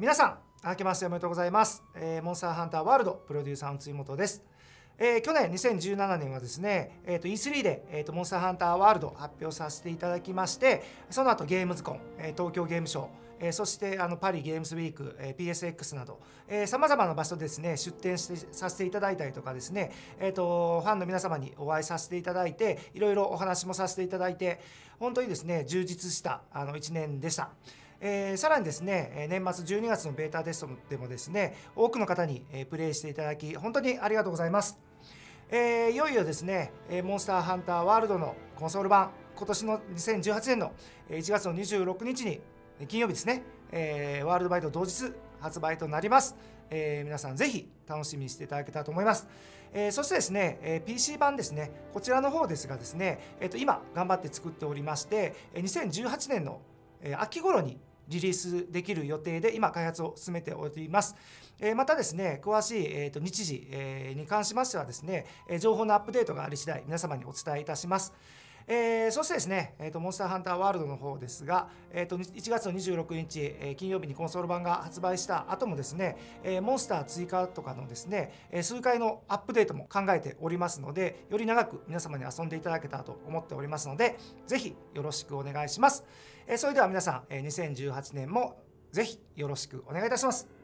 皆さん明けましておめでとうございます、モンスターハンターワールドプロデューサーの辻元です。去年2017年はですね、E3 で、モンスターハンターワールド発表させていただきまして、その後ゲームズコン、東京ゲームショウ、そしてパリゲームズウィーク、PSX などさまざまな場所でですね出展させていただいたりとかですね、ファンの皆様にお会いさせていただいて、いろいろお話もさせていただいて、本当にですね充実した1年でした。さらにですね、年末12月のベータテストでもですね、多くの方にプレイしていただき本当にありがとうございます。いよいよですね、モンスターハンターワールドのコンソール版、今年の2018年の1月の26日に金曜日ですね、ワールドバイト同日発売となります。皆さんぜひ楽しみにしていただけたらと思います。そしてですね、PC 版ですね、こちらの方ですがですね、今頑張って作っておりまして、2018年の秋頃にリリースできる予定で今開発を進めております。またですね、詳しい日時に関しましてはですね、情報のアップデートがあり次第皆様にお伝えいたします。そしてですね、モンスターハンターワールドの方ですが、1月の26日、金曜日にコンソール版が発売した後もですね、モンスター追加とかのですね、数回のアップデートも考えておりますので、より長く皆様に遊んでいただけたらと思っておりますので、ぜひよろしくお願いします。それでは皆さん、2018年もぜひよろしくお願いいたします。